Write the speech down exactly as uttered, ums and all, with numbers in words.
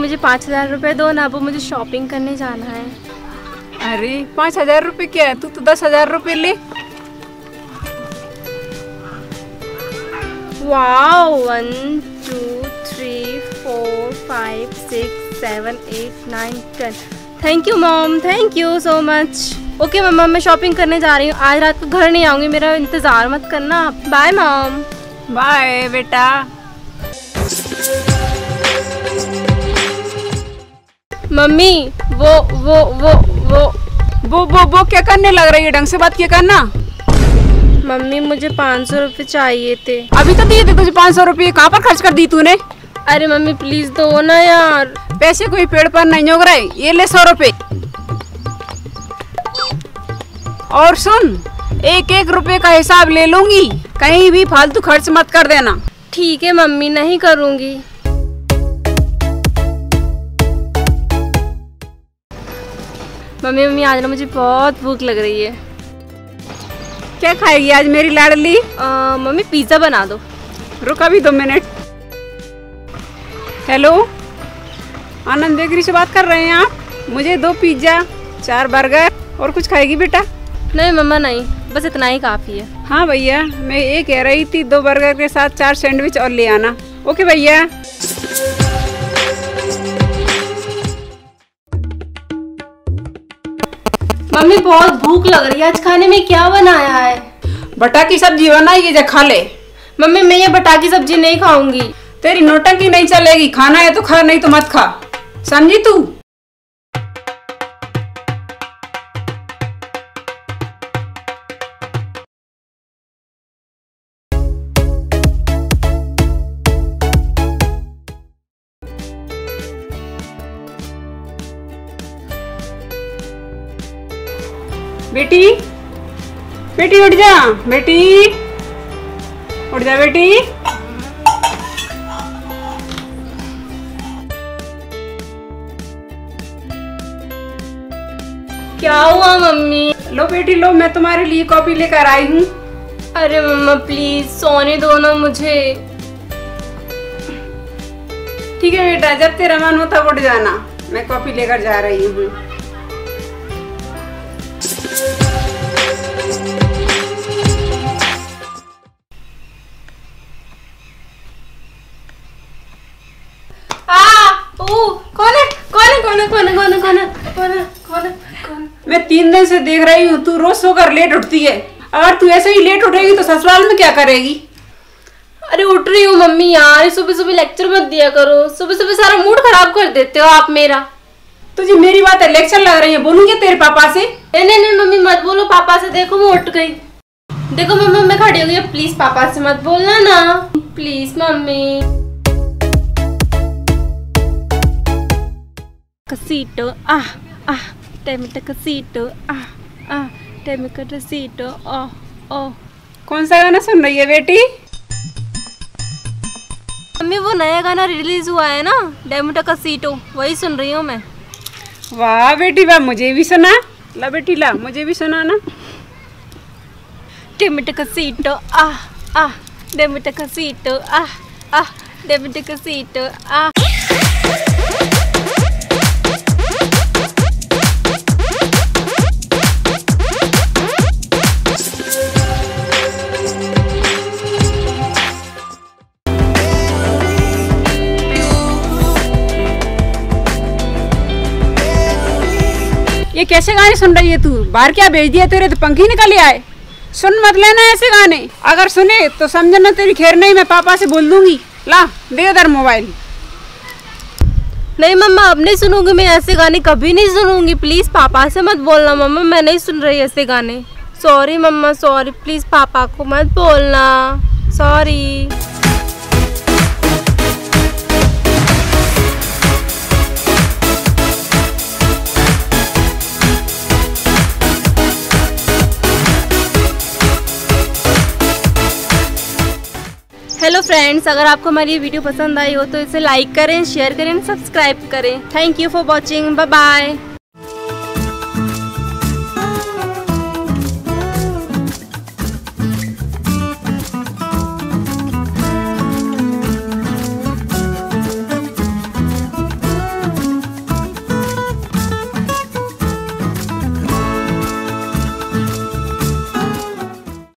मुझे पाँच हजार रुपये दो ना, वो मुझे शॉपिंग करने जाना है। अरे पाँच हजार रुपये क्या है, तू तो दस हजार रुपये ले। Wow, one two three four five six seven eight nine ten. Thank you mom, thank you so much. Okay मम्मा, मैं शॉपिंग करने जा रही हूँ, आज रात को घर नहीं आऊँगी, मेरा इंतज़ार मत करना। Bye mom. बाय बेटा। मम्मी वो वो वो वो वो वो वो क्या करने लग रही है, ढंग से बात क्या करना। मम्मी मुझे पाँच सौ रुपये चाहिए थे। अभी तो दिए थे तुझे पाँच सौ रुपये, कहाँ पर खर्च कर दी तूने। अरे मम्मी प्लीज दो ना यार, पैसे कोई पेड़ पर नहीं उग रहे। ये ले सौ रुपये, और सुन एक एक रुपये का हिसाब ले लूंगी, कहीं भी फालतू खर्च मत कर देना। ठीक है मम्मी, नहीं करूँगी। मम्मी मम्मी आज ना मुझे बहुत भूख लग रही है। क्या खाएगी आज मेरी लाडली। आ, मम्मी पिज़्ज़ा बना दो। रुका भी दो मिनट। हेलो, आनंद बेकरी से बात कर रहे हैं आप। मुझे दो पिज़्ज़ा, चार बर्गर, और कुछ खाएगी बेटा। नहीं मम्मा नहीं, बस इतना ही काफ़ी है। हाँ भैया, मैं ये कह रही थी दो बर्गर के साथ चार सैंडविच और ले आना। ओके भैया। मम्मी बहुत भूख लग रही है, आज खाने में क्या बनाया है। बटा की सब्जी बनाई है, जा खा ले। मम्मी मैं ये बटा की सब्जी नहीं खाऊंगी। तेरी नोटंकी नहीं चलेगी, खाना है तो खा, नहीं तो मत खा, समझी तू। बेटी बेटी उठ जा, बेटी उठ जा, बेटी। क्या हुआ मम्मी। लो बेटी लो, मैं तुम्हारे लिए कॉफी लेकर आई हूँ। अरे मम्मा प्लीज सोने दो ना मुझे। ठीक है बेटा, जब तेरा मन हो तब उठ जाना, मैं कॉफी लेकर जा रही हूँ। मैं तीन दिन से देख रही हूँ तू रोज सोकर लेट उठती है, अगर तू ऐसे ही लेट उठेगी तो ससुराल में क्या करेगी। अरे उठ रही हूँ मम्मी यार, सुबह सुबह लेक्चर मत दिया करो, सुबह सुबह सारा मूड खराब कर देते हो आप मेरा। तुझे मेरी बात है लेक्चर लग रही है, बोलूंगी तेरे पापा से। नहीं नहीं मम्मी मत बोलो पापा से, देखो मैं उठ गई। देखो मम्मी मैं खड़ी हो गई, प्लीज पापा से मत बोलना ना, प्लीज मम्मी। कसीटो आह आह डेमिटा कसीटो आह आह डेमिटा कसीटो ओ ओ। कौन सा गाना सुन रही है बेटी। मम्मी वो नया गाना रिलीज हुआ है ना, डेमिटा कसीटो, वही सुन रही हूँ मैं। वाह बेटी वाह, मुझे भी सुना। ला बेटी ला, मुझे भी सुना ना। डेमिटा कसीटो आह आह डेमिटा कसीटो आह आह डेमिटा कसीटो आह। ये कैसे गाने सुन रही है तू, बाहर क्या भेज दिया तेरे तो पंखी निकल आए। सुन मत लेना ऐसे गाने, अगर सुने तो समझना तेरी खैर नहीं, मैं पापा से बोल दूंगी। ला दे इधर मोबाइल। नहीं मम्मा अब नहीं सुनूंगी मैं ऐसे गाने, कभी नहीं सुनूंगी, प्लीज़ पापा से मत बोलना मम्मा, मैं नहीं सुन रही ऐसे गाने। सॉरी मम्मा सॉरी, प्लीज़ पापा को मत बोलना, सॉरी। हेलो फ्रेंड्स, अगर आपको हमारी ये वीडियो पसंद आई हो तो इसे लाइक करें, शेयर करें, सब्सक्राइब करें। Thank you for watching, bye bye.